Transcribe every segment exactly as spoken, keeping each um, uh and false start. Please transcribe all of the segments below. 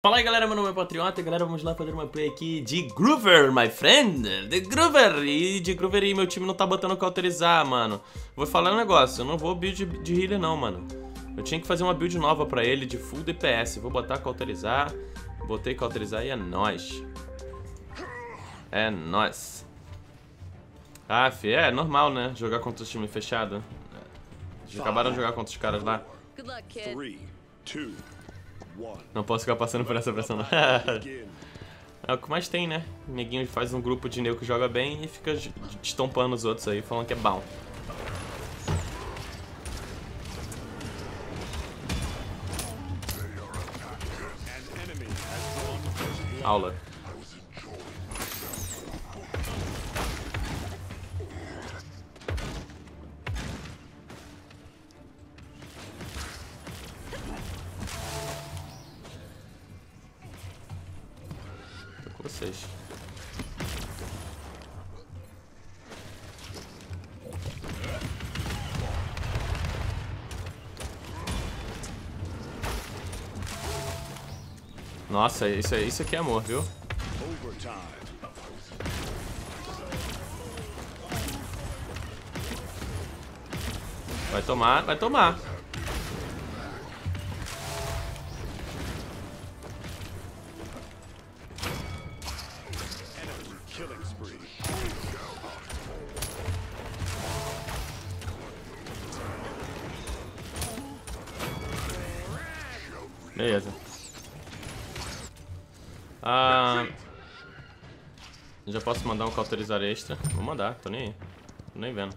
Fala aí galera, meu nome é Patriota, galera, vamos lá fazer uma play aqui de Grover, my friend, de Grover, e de Grover e meu time não tá botando o que autorizar, mano. Vou falar um negócio, eu não vou build de healer não, mano. Eu tinha que fazer uma build nova pra ele de full D P S, vou botar cauterizar, botei cauterizar e é nóis. É nóis. Ah, fi, é normal, né, jogar contra o time fechado. Eles acabaram de jogar contra os caras lá. três, dois, um... Não posso ficar passando por essa pressão. É o que mais tem, né? Neguinho faz um grupo de nego que joga bem e fica estompando os outros aí, falando que é bom. Aula. Vocês. Nossa, isso, isso aqui é amor, viu? Vai tomar, vai tomar. Beleza. Ah, já posso mandar um cauterizar extra? Vou mandar, tô nem aí. Tô nem vendo.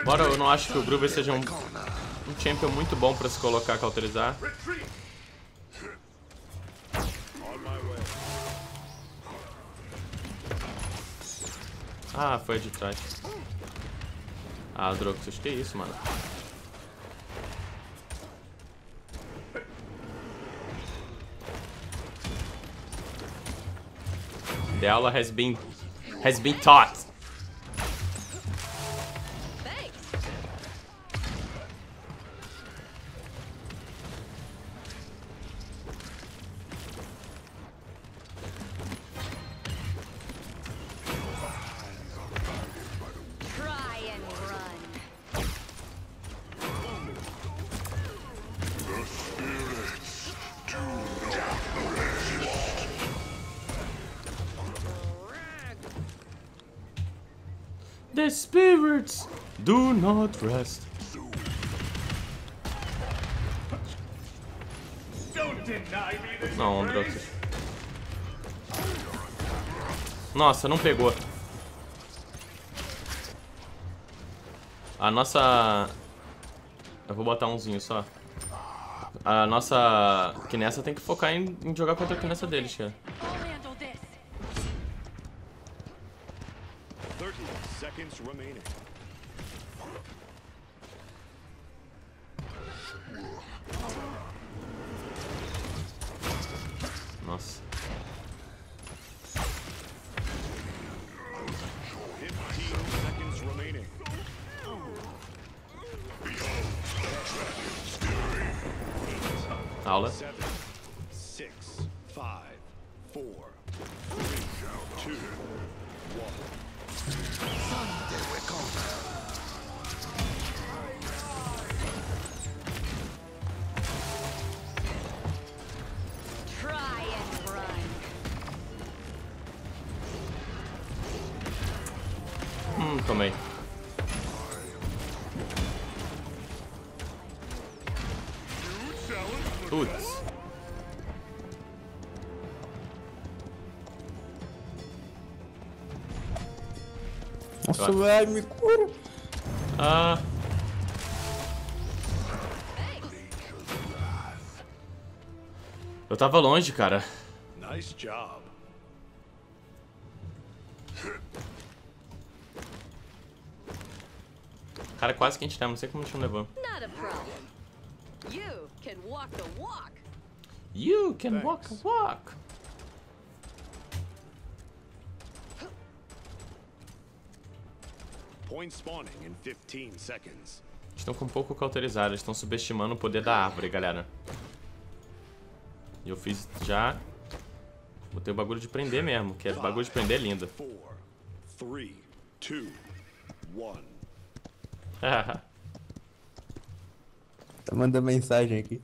Embora eu não acho que o Grover seja um, um champion muito bom pra se colocar cauterizar. Ah, foi de trás. Ah, Androxus, que isso, mano? The aula has been has been taught. Thanks. Try and run. The spirits do not rest. The spirits do not rest. Não, Androxus. Nossa, não pegou. A nossa... Eu vou botar umzinho só. A nossa Kinessa tem que focar em, em jogar contra a Kinessa deles, cara. thirty seconds remaining. Nossa. fifteen seconds remaining. Aula. seven, six, five, four, three, two, one. Try and run. Hum, tomei. Putz. Nossa, velho, me cura. Ah. Eu tava longe, cara. Nice job. Cara, quase que a gente leva, não sei como a gente não levou. You can walk the walk. You can walk the walk. Point spawning in fifteen seconds. Estão com um pouco cauterizados, estão subestimando o poder da árvore, galera. E eu fiz já... Botei o bagulho de prender mesmo, que é o bagulho de prender é lindo. quatro, três, dois, um. Tá mandando mensagem aqui.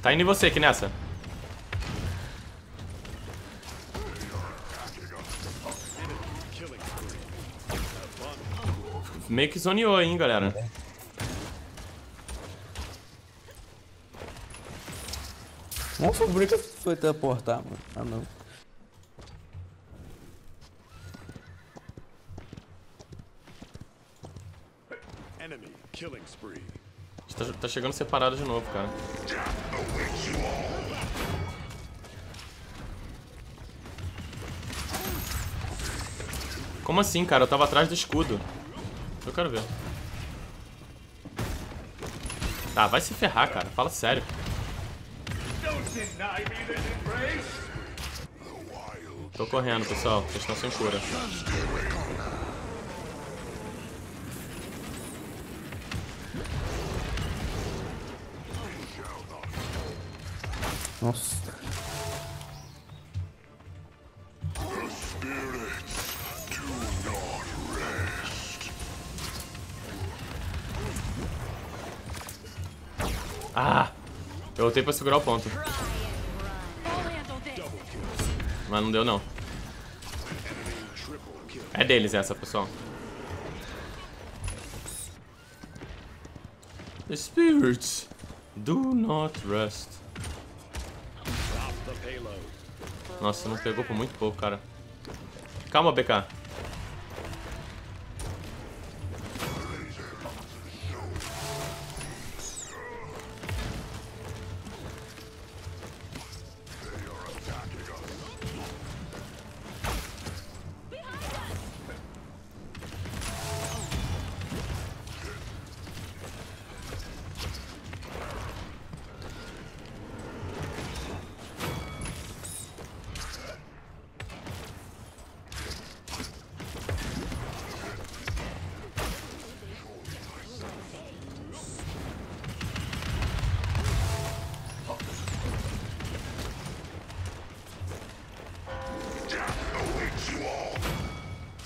Tá indo em você, Kinessa. Meio que zoneou, hein, galera. Nossa, o Brick foi teleportar, mano. Ah, não. Tá, tá chegando separado de novo, cara. Como assim, cara? Eu tava atrás do escudo. Eu quero ver. Tá, vai se ferrar, cara. Fala sério. Tô correndo, pessoal. Vocês estão sem cura. Nossa. Ah! Eu voltei pra segurar o ponto. Mas não deu, não. É deles essa, pessoal. The spirits do not rest. Nossa, não pegou por muito pouco, cara. Calma, B K.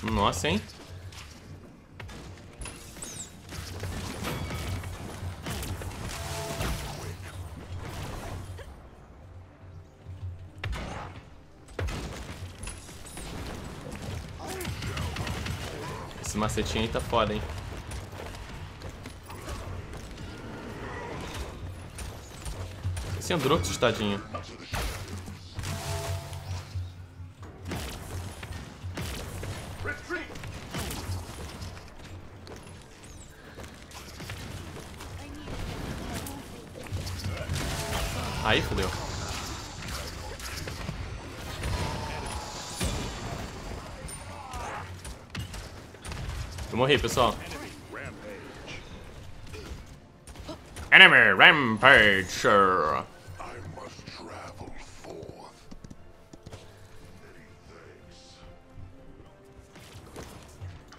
Nossa, hein? Esse macetinho aí tá foda, hein? Esse Androxus, tadinho. Aí fodeu. Eu morri, pessoal. Enemy Rampage!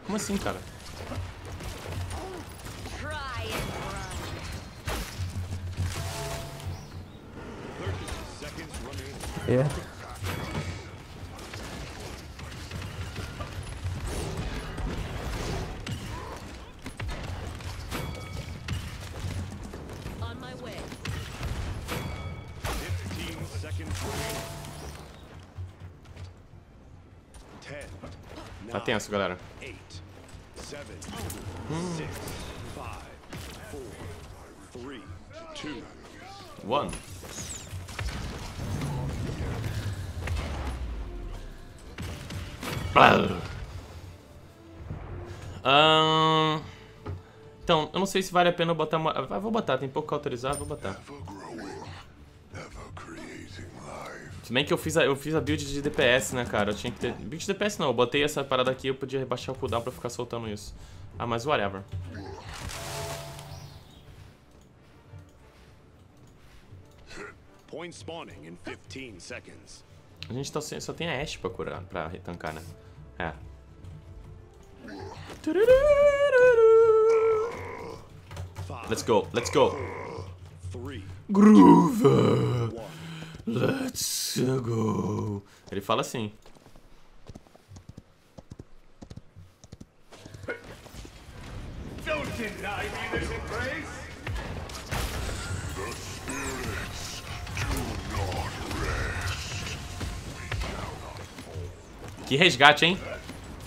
Como assim, cara? É. Tá tenso, galera. um. Um... Então, eu não sei se vale a pena eu botar uma... ah, vou botar, tem pouco que autorizar, vou botar. Se bem que eu fiz, a, eu fiz a build de D P S, né, cara? Eu tinha que ter... Build de D P S não, eu botei essa parada aqui, eu podia rebaixar o cooldown pra ficar soltando isso. Ah, mas whatever. A gente tá sem, só tem a Ashe pra curar, pra retancar, né? É. Let's go, let's go. Grover, let's go. Ele fala assim. Que resgate, hein?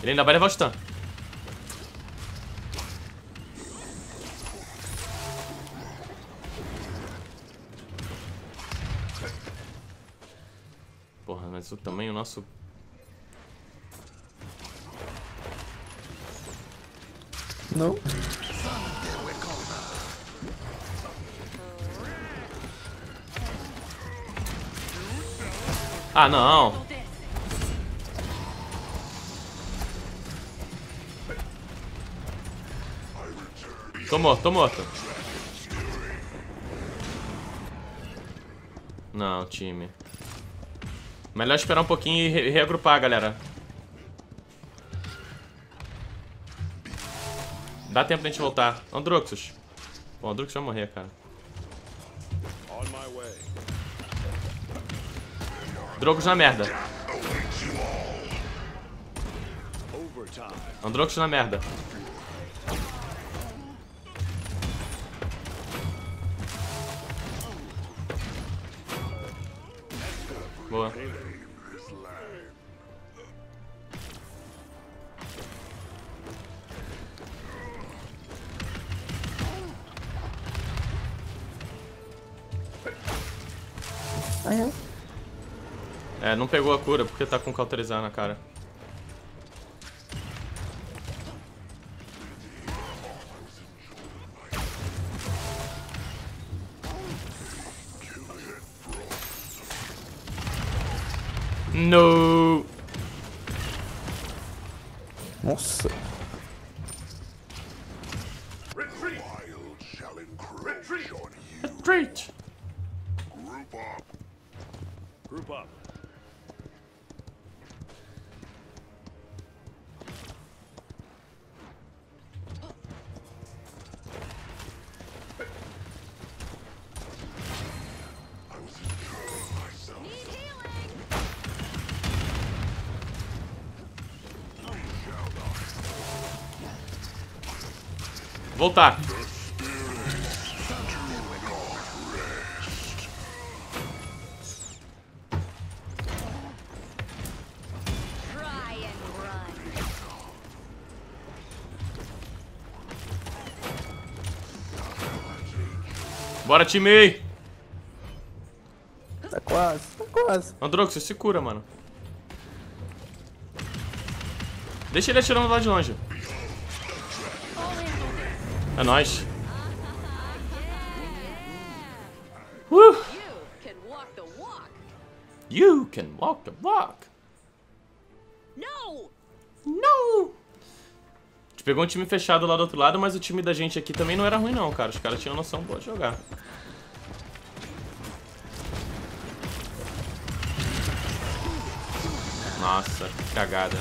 Ele ainda vai levar o stun. Porra, mas o tamanho nosso... Não. Ah, não. Tô morto, tô morto. Não, time. Melhor esperar um pouquinho e re reagrupar, galera. Dá tempo pra gente voltar. Androxus. Bom, o Androxus vai morrer, cara. Androxus na merda. Androxus na merda. Boa. Uhum. É, não pegou a cura porque tá com cauterizar na cara. No. Nossa. Retreat. Group up. Group up. Voltar. Bora, time! Tá quase, tá quase. Androxus, se cura, mano. Deixa ele atirando lá de longe. É nóis. Uh. You can walk the walk. No. No. A gente pegou um time fechado lá do outro lado, mas o time da gente aqui também não era ruim não, cara. Os caras tinham noção boa de jogar. Nossa, que cagada.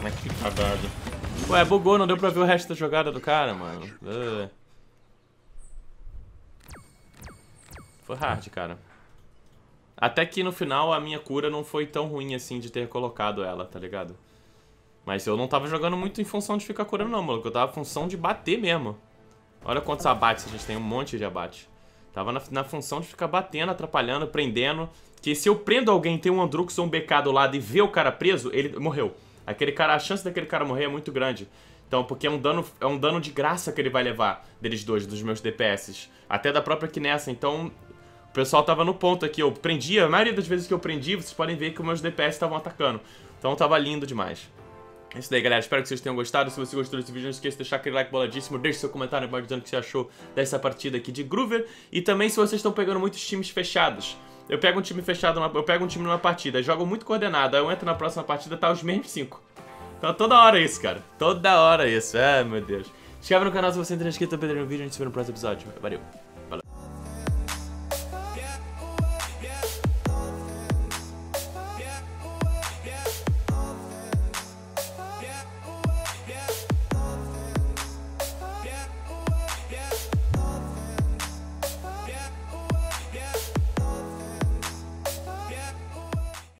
Mas que cagada. Ué, bugou, não deu pra ver o resto da jogada do cara, mano. Uh. Foi hard, cara. Até que no final a minha cura não foi tão ruim assim de ter colocado ela, tá ligado? Mas eu não tava jogando muito em função de ficar curando não, maluco. Eu tava em função de bater mesmo. Olha quantos abates a gente tem, um monte de abate. Tava na, na função de ficar batendo, atrapalhando, prendendo. Que se eu prendo alguém, tem um Androxus ou um B K do lado e vê o cara preso, ele morreu. Aquele cara, a chance daquele cara morrer é muito grande. Então, porque é um dano, é um dano de graça que ele vai levar deles dois, dos meus D P S. Até da própria Kinessa. Então, o pessoal tava no ponto aqui. Eu prendia, a maioria das vezes que eu prendi, vocês podem ver que os meus D P S estavam atacando. Então, tava lindo demais. É isso daí, galera. Espero que vocês tenham gostado. Se você gostou desse vídeo, não esqueça de deixar aquele like boladíssimo. Deixe seu comentário embaixo dizendo o que você achou dessa partida aqui de Grover. E também, se vocês estão pegando muitos times fechados... Eu pego um time fechado, eu pego um time numa partida, jogo muito coordenado, aí eu entro na próxima partida, tá os mesmos cinco. Então toda hora é isso, cara. Toda hora é isso. Ah, meu Deus. Se inscreve no canal se você não é inscrito, não perdeu o vídeo, a gente se vê no próximo episódio. Valeu.